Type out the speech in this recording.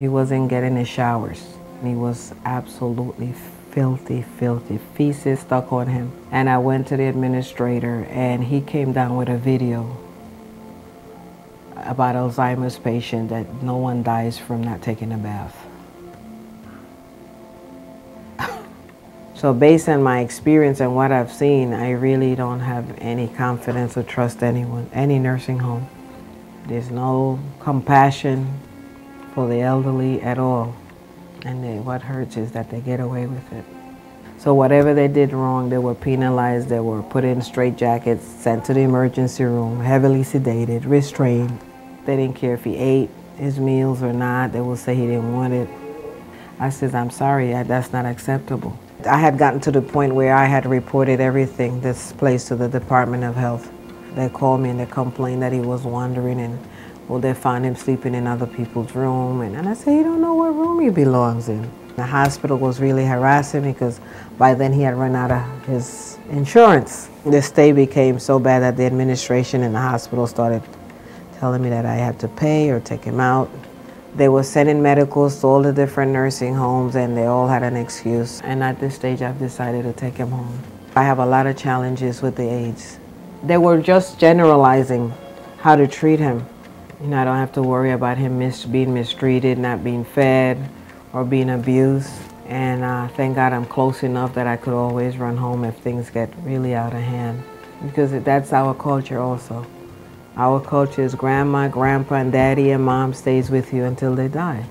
He wasn't getting his showers, and he was absolutely filthy, feces stuck on him. And I went to the administrator, and he came down with a video about Alzheimer's patient that no one dies from not taking a bath. So based on my experience and what I've seen, I really don't have any confidence or trust anyone, any nursing home. There's no compassion for the elderly at all. And what hurts is that they get away with it. So whatever they did wrong, they were penalized, they were put in straitjackets, sent to the emergency room, heavily sedated, restrained. They didn't care if he ate his meals or not. They would say he didn't want it. I said, I'm sorry, that's not acceptable. I had gotten to the point where I had reported everything, this place, to the Department of Health. They called me and they complained that he was wandering, and well, they found him sleeping in other people's room. And I said, you don't know what room he belongs in. The hospital was really harassing me because by then he had run out of his insurance. The stay became so bad that the administration and the hospital started telling me that I had to pay or take him out. They were sending medicals to all the different nursing homes, and they all had an excuse. And at this stage, I've decided to take him home. I have a lot of challenges with the aides. They were just generalizing how to treat him. You know, I don't have to worry about him being mistreated, not being fed, or being abused. And thank God I'm close enough that I could always run home if things get really out of hand. Because that's our culture also. Our culture is grandma, grandpa, and daddy, and mom stays with you until they die.